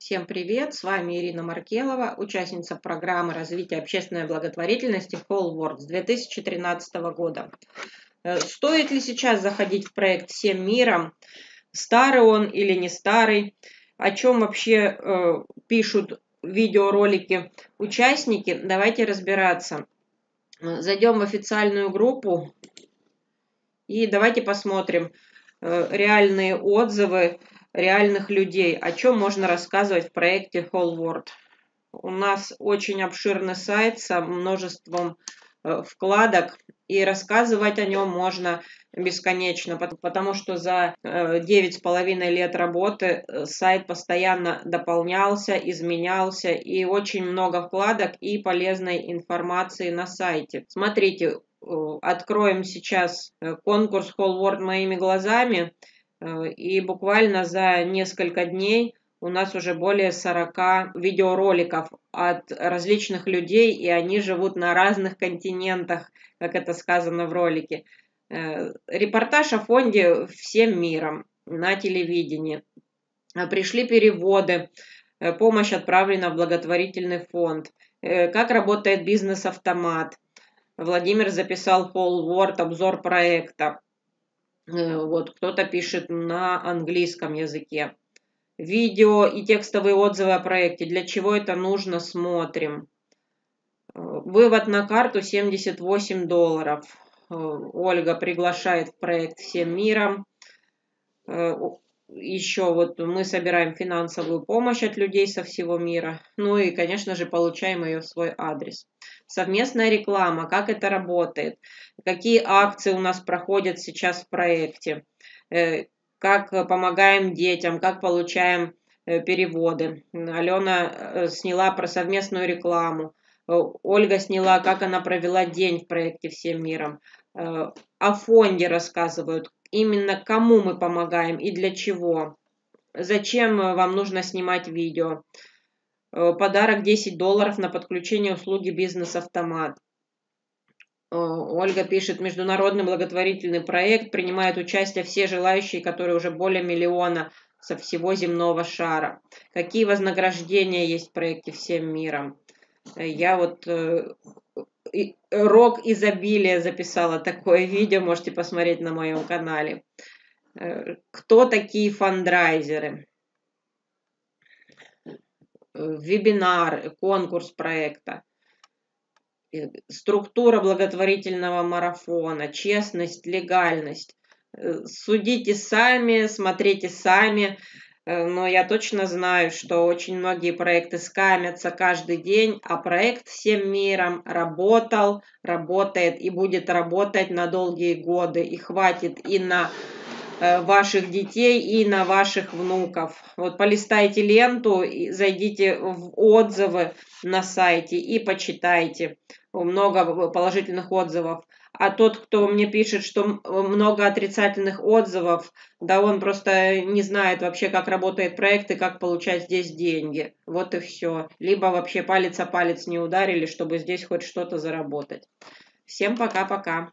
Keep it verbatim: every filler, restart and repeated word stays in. Всем привет, с вами Ирина Маркелова, участница программы развития общественной благотворительности Whole World с две тысячи тринадцатого года. Стоит ли сейчас заходить в проект «Всем миром», старый он или не старый, о чем вообще э, пишут видеоролики участники, давайте разбираться. Зайдем в официальную группу и давайте посмотрим э, реальные отзывы реальных людей, о чем можно рассказывать в проекте Whole World. У нас очень обширный сайт со множеством э, вкладок, и рассказывать о нем можно бесконечно, потому что за девять с половиной лет работы сайт постоянно дополнялся, изменялся, и очень много вкладок и полезной информации на сайте. Смотрите, откроем сейчас конкурс Whole World моими глазами, и буквально за несколько дней у нас уже более сорока видеороликов от различных людей, и они живут на разных континентах, как это сказано в ролике. Репортаж о фонде «Всем миром» на телевидении. Пришли переводы, помощь отправлена в благотворительный фонд. Как работает бизнес-автомат. Владимир записал Whole World, обзор проекта. Вот, кто-то пишет на английском языке. Видео и текстовые отзывы о проекте. Для чего это нужно, смотрим. Вывод на карту семьдесят восемь долларов. Ольга приглашает в проект «Всем миром». Еще вот мы собираем финансовую помощь от людей со всего мира. Ну и, конечно же, получаем ее в свой адрес. Совместная реклама. Как это работает? Какие акции у нас проходят сейчас в проекте? Как помогаем детям? Как получаем переводы? Алена сняла про совместную рекламу. Ольга сняла, как она провела день в проекте «Всем миром». О фонде рассказывают, именно кому мы помогаем и для чего. Зачем вам нужно снимать видео. Подарок десять долларов на подключение услуги «Бизнес-автомат». Ольга пишет, международный благотворительный проект, принимают участие все желающие, которые уже более миллиона со всего земного шара. Какие вознаграждения есть в проекте «Всем миром». Я вот э, «Урок изобилия» записала такое видео, можете посмотреть на моем канале. Э, кто такие фандрайзеры? Э, вебинар, конкурс проекта. Э, структура благотворительного марафона, честность, легальность. Э, судите сами, смотрите сами. Но я точно знаю, что очень многие проекты скамятся каждый день, а проект «Всем миром» работал, работает и будет работать на долгие годы. И хватит и на ваших детей, и на ваших внуков. Вот полистайте ленту, зайдите в отзывы на сайте и почитайте. Много положительных отзывов. А тот, кто мне пишет, что много отрицательных отзывов, да он просто не знает вообще, как работает проект и как получать здесь деньги. Вот и все. Либо вообще палец о палец не ударили, чтобы здесь хоть что-то заработать. Всем пока-пока.